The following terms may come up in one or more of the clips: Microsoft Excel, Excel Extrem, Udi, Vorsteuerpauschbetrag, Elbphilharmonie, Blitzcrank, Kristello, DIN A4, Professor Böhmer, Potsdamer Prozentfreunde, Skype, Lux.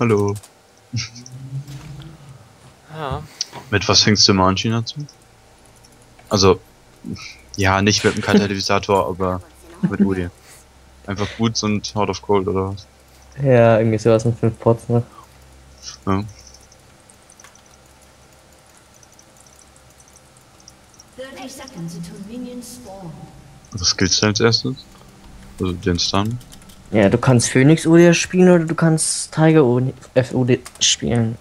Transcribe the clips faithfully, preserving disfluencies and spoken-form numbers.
Hallo. Ja. Mit was fängst du immer an, China zu? Also, ja, nicht mit dem Katalysator, aber mit Udi. Einfach Boots und Hard of Cold oder was? Ja, irgendwie sowas mit fünf Pots, ne? Ja. Was gilt's denn als erstes? Also den Stun? Ja, du kannst Phoenix Udi spielen oder du kannst Tiger F O D spielen.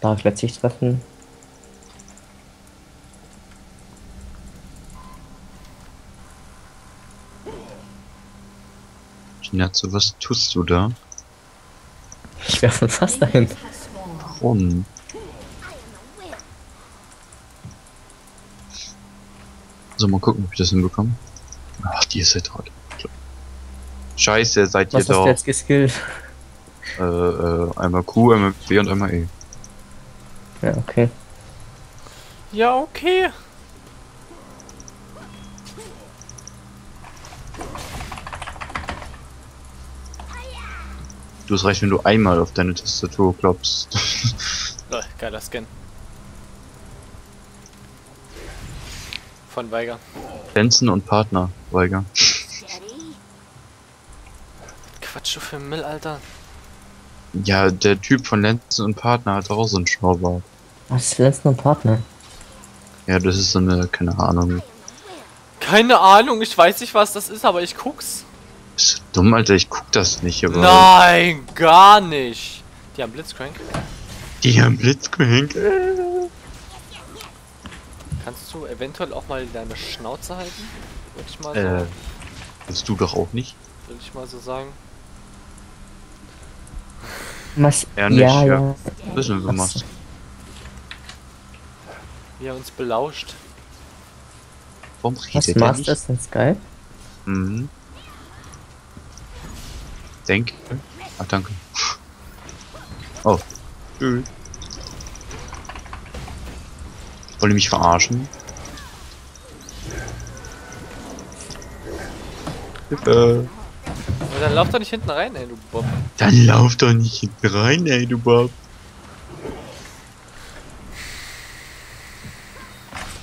Darf ich letztlich treffen? Chinatsu, was tust du da? Ich werfe fast dahin. Warum? So, mal gucken, ob ich das hinbekomme. Ach, die ist ja tot. Scheiße, seid ihr da. Was hast du jetzt geskillt? Äh, äh, einmal Q, einmal B und einmal E. Ja, okay. Ja, okay. Du, es reicht, wenn du einmal auf deine Tastatur klopfst. Lol, geiler Skin. Von Weiger. Benson und Partner, Weiger. Quatsch, du für Müll, Alter. Ja, der Typ von Lenzen und Partner hat auch so einen Schnurrbart. Was ist Lenzen und Partner? Ja, das ist so eine, keine Ahnung. Keine Ahnung, ich weiß nicht, was das ist, aber ich guck's. Bist du dumm, Alter? Ich guck das nicht, aber... Nein, gar nicht! Die haben Blitzcrank. Die haben Blitzcrank? Kannst du eventuell auch mal deine Schnauze halten? Würde ich mal sagen. Äh, willst du doch auch nicht? Würde ich mal so sagen. Mas Ehrlich, ja, ja. ja. Wissen wir, was du machst. Wie er uns belauscht. Warum redet er nicht? Das in Skype? Mhm. Denk. Ah, danke. Oh. Tschüss. Wollt ihr mich verarschen? Bitte. Aber dann lauf doch nicht hinten rein, ey, du Bob. Dann lauf doch nicht hinten rein, ey, du Bob.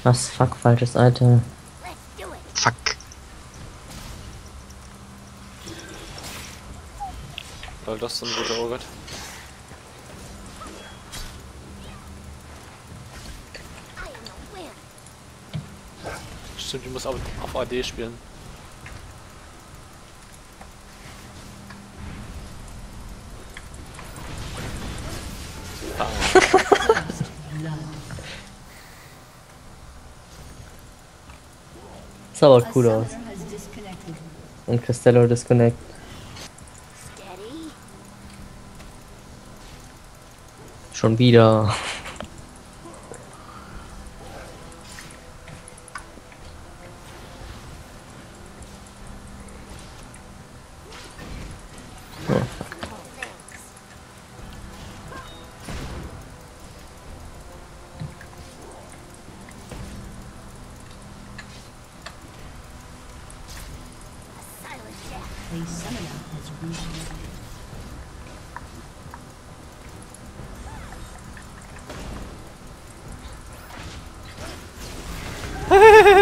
Was? Fuck, falsches Alter. Fuck. Weil das so ein guter Ogre. Stimmt, ich muss auf, auf A D spielen. Das sah aber cool aus. Und Kristello disconnect. Schon wieder.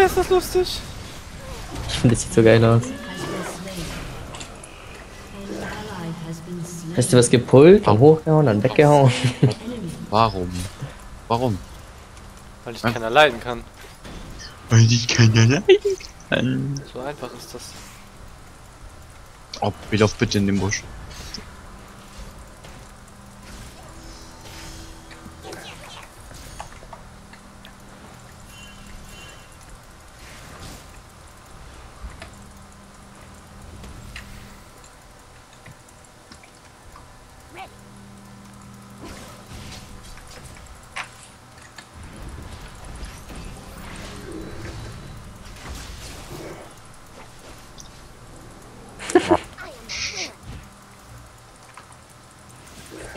Ist das lustig? Ich finde, das sieht so geil aus. Hast du was gepullt? Dann hochgehauen, dann weggehauen. Warum? Warum? Weil ich ja. keiner leiden kann. Weil ich keiner leiden kann. So einfach ist das. Oh, ich lauf bitte in den Busch.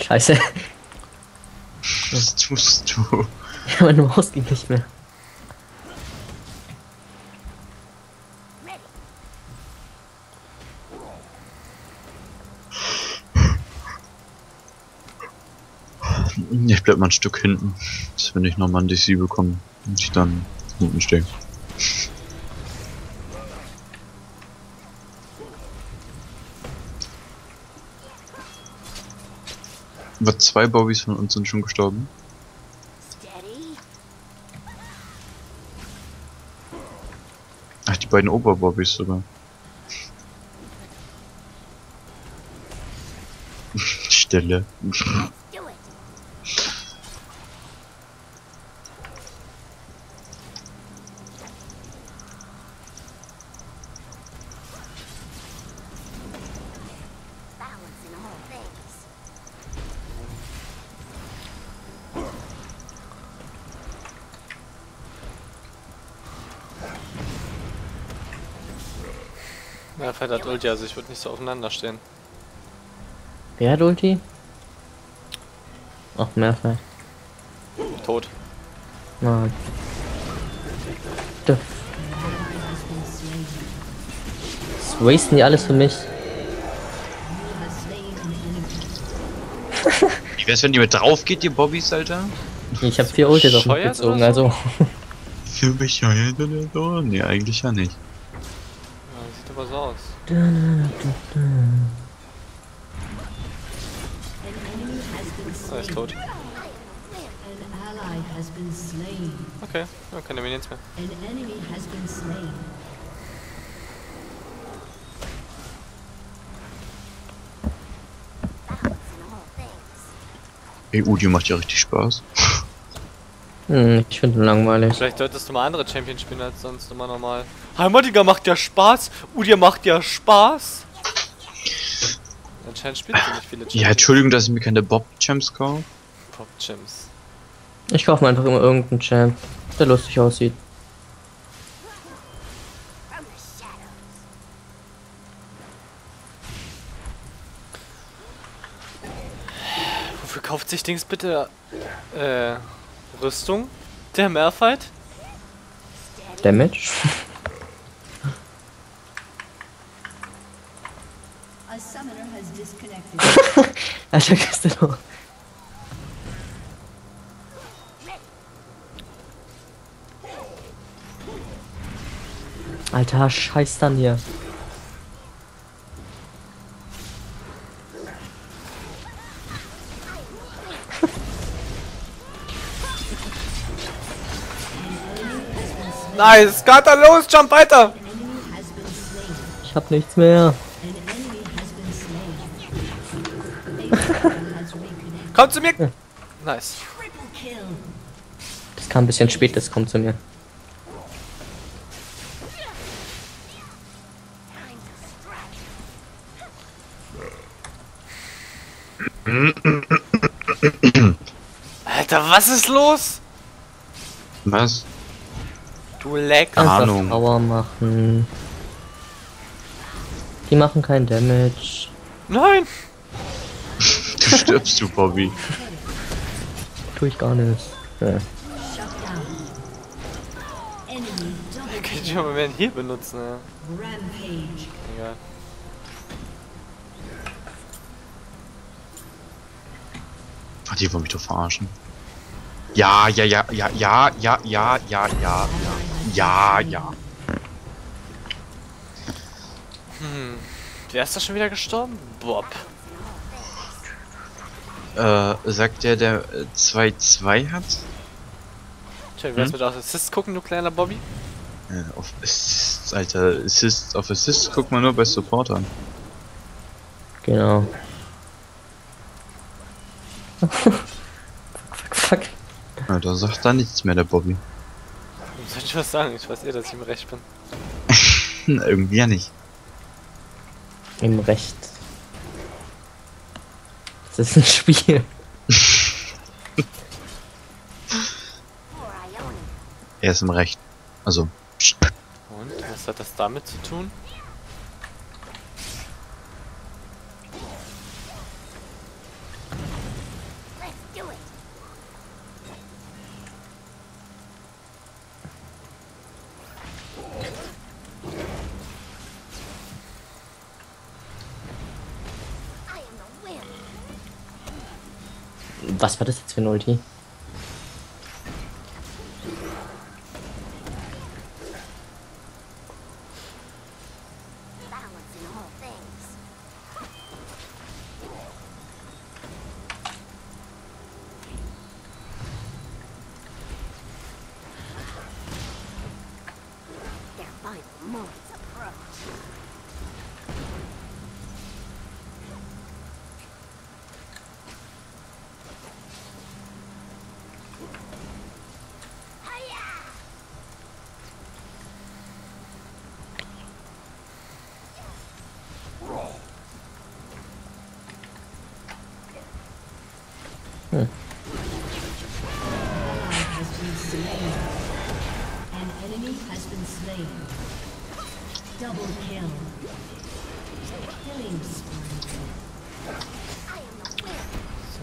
Scheiße. Was tust du? Ja, meine Maus ging nicht mehr. Ich bleib mal ein Stück hinten, dass wenn ich nochmal ein D C bekomme und ich dann hinten stehe. Aber zwei Bobbys von uns sind schon gestorben. Ach, die beiden Oberbobbys sogar. Stille. Ja, Fett hat Ulti, also ich würde nicht so aufeinander stehen. Wer hat Ulti? Ach, mehrfach. Tot. Mann. Das wasten die alles für mich. Wie wär's, wenn die mit drauf geht, die Bobbys, Alter? Ich hab vier Ulti doch mitgezogen, also. Für mich, oder? Nee, eigentlich ja nicht. Was aus? Da, da, da, da. Er ist tot. Okay, dann kann er mir nichts mehr. Ey, Udi macht ja richtig Spaß. Hm, ich finde ihn langweilig. Vielleicht solltest du mal andere Champions spielen als sonst immer normal. Heimatiger macht ja Spaß, Udir macht ja Spaß. Anscheinend spielt sie nicht viele Champions. Ja, Entschuldigung, dass ich mir keine Bob-Champs kaufe. Bob-Champs. Ich kaufe mir einfach immer irgendeinen Champ, der lustig aussieht. Wofür kauft sich Dings bitte? Äh. Rüstung? Der Mehrfight? Damage? Alter, Kristello. Alter, scheiß dann hier. Nice, Kater, los, jump weiter! Ich hab nichts mehr. Komm zu mir! Ja. Nice. Das kam ein bisschen spät, das kommt zu mir. Alter, was ist los? Was? Du leckst. Ahnung. Power machen. Die machen keinen Damage. Nein! Du stirbst, du Bobby. Tue ich gar nichts. Ja. Ich kann ich aber mehr hier benutzen, ja. Egal. Ach, die wollen mich doch verarschen. Ja, ja, ja, ja, ja, ja, ja, ja, ja, ja, ja. Hm, wer ist da schon wieder gestorben? Bob. Äh, sagt der, der zwei zwei hat? Tja, wer ist mit auf Assist gucken, du kleiner Bobby? Äh, auf Assist, Alter, Assist, auf Assist guckt man nur bei Supportern. Genau. Ja, da sagt da nichts mehr, der Bobby. Soll ich was sagen? Ich weiß eh, dass ich im Recht bin. Na, irgendwie ja nicht. Im Recht. Das ist ein Spiel. Er ist im Recht. Also. Und was hat das damit zu tun? Was war das jetzt für ein Ulti?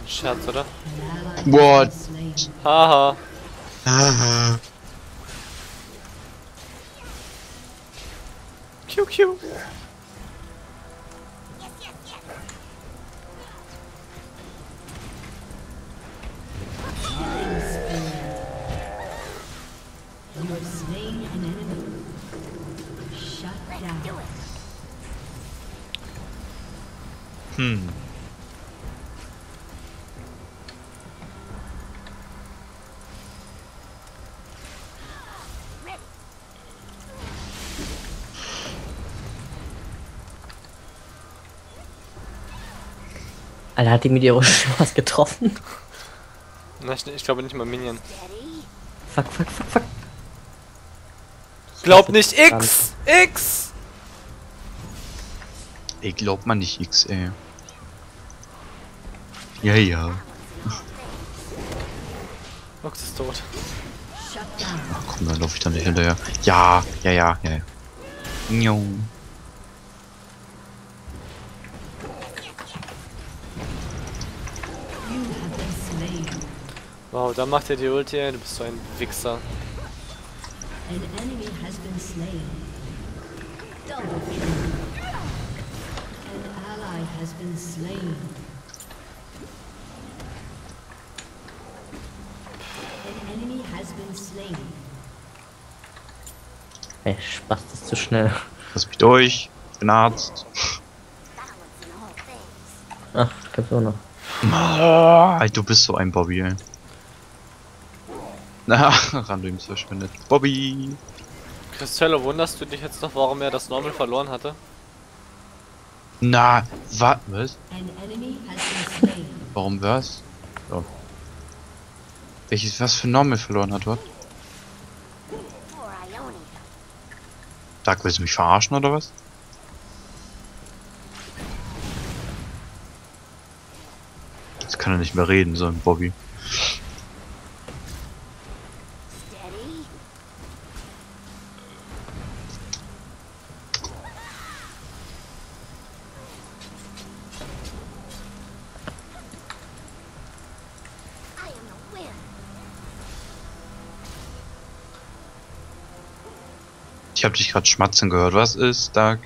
Scherz, oder? What? Haha. Haha. Q, Q. Hm. Alter, hat die mit ihrer was getroffen? Na, ich, ich glaube nicht mal Minion. Fuck, fuck, fuck, fuck. Ich glaub nicht X! X! Ey, glaubt man nicht X, ey. Ja, ja. Lux ist tot. Ach komm, dann lauf ich da nicht hinterher. Ja, ja, ja, ja. Jo. Wow, da macht er die Ulti, du bist so ein Wichser. Ey, Spaß, das ist zu schnell. Lass mich durch, ich bin Arzt. Ach, gibt's auch noch. Alter, du bist so ein Bobby, ey. Na, Random verschwindet. Bobby! Kristello, wunderst du dich jetzt noch, warum er das Normal verloren hatte? Na, wa was? Warum was? Oh. Welches, was für Normal verloren hat, was? Sag, willst du mich verarschen oder was? Jetzt kann er nicht mehr reden, so ein Bobby. Ich hab dich gerade schmatzen gehört. Was ist, Doug?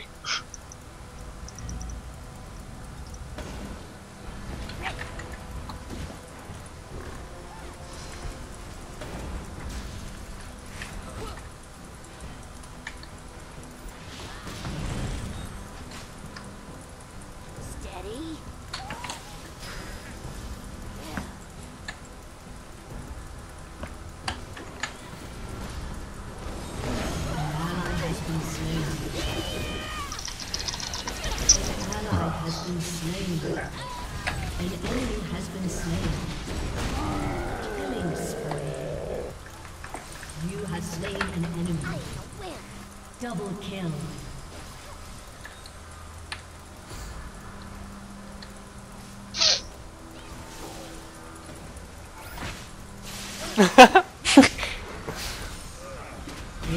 Double kill.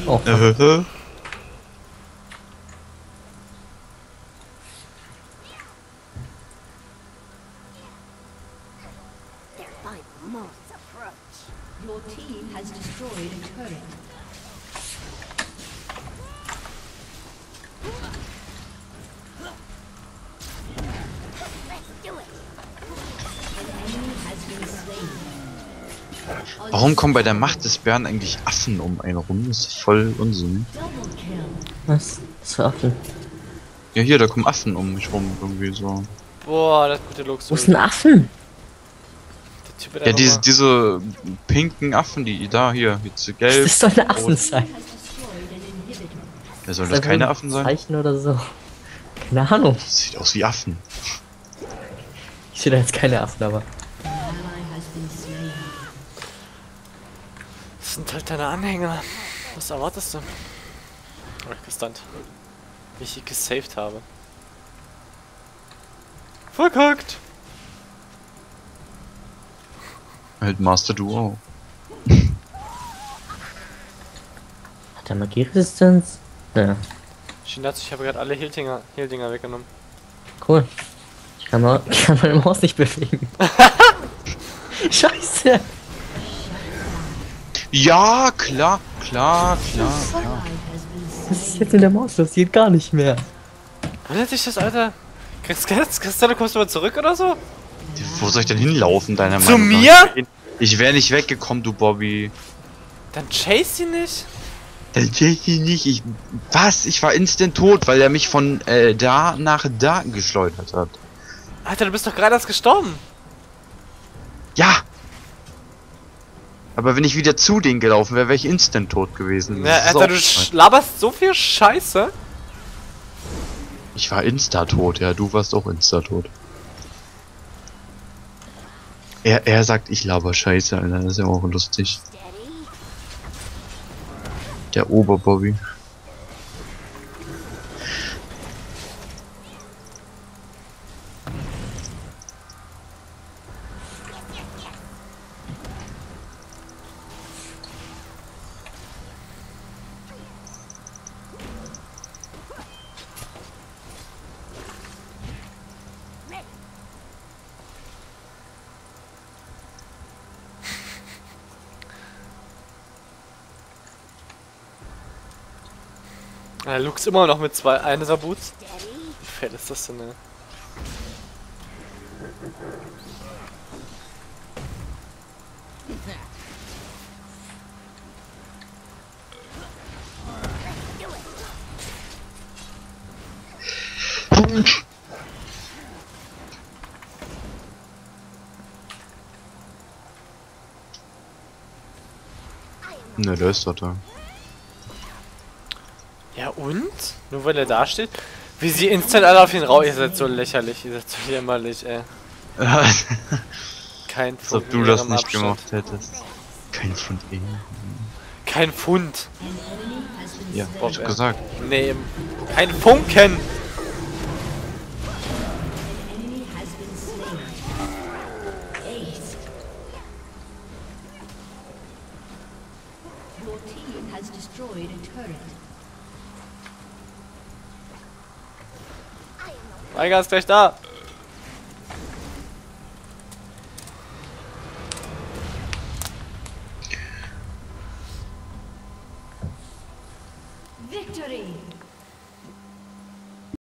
Oh. Your team has destroyed a turret. Let's do it. An enemy has been slain. Warum kommen bei der Macht des Bären eigentlich Affen um einen rum? Das ist voll Unsinn. Was? Was für Affen? Ja, hier, da kommen Affen um mich rum, irgendwie so. Boah, das gute Lux. Wo ist ein Affen? Ja, diese, diese pinken Affen, die da, hier, jetzt gelb. Das soll ein Affen sein. Ja, soll das keine Affen sein? Zeichen oder so. Keine Ahnung. Das sieht aus wie Affen. Ich sehe da jetzt keine Affen, aber. Das sind halt deine Anhänger. Was erwartest du? Oh, gestand. Wie ich gesaved habe. Verkackt! Halt Master Duo. Hat er Magieresistenz? Ja. Schindert, ich habe gerade alle Healdinger Healdinger weggenommen. Cool. Ich kann, mal, ich kann meine Maus nicht bewegen. Scheiße! Ja, klar, klar, klar, klar. Was ist jetzt mit der Maus? Das geht gar nicht mehr. Wundert dich das, Alter? Kristello, kommst du mal zurück oder so? Wo soll ich denn hinlaufen, deiner Meinung? Zu mir? Ich wäre nicht weggekommen, du Bobby. Dann chase ihn nicht. Dann chase ihn nicht. Ich, was? Ich war instant tot, weil er mich von äh, da nach da geschleudert hat. Alter, du bist doch gerade erst gestorben. Ja. Aber wenn ich wieder zu denen gelaufen wäre, wäre ich instant tot gewesen. Ja, Alter, du laberst so viel Scheiße. Ich war insta-tot, ja, du warst auch insta-tot. Er, er sagt, ich laber Scheiße, Alter, das ist ja auch lustig. Der Oberbobby. Ja, Lux immer noch mit zwei eine Sabuts. Wie fett ist das denn? Ne? Ne, da ist er da. Ja und? Nur weil er da steht? Wie sie instant alle auf ihn raus. Ihr seid so lächerlich, ihr seid so jämmerlich, ey. Kein Pfund. Als ob du das nicht Abstand gemacht hättest. Kein Pfund eh. Kein Pfund. Ja, Bob, ich hab gesagt. Nee, kein Funken! Eiger ist gleich da. Victory.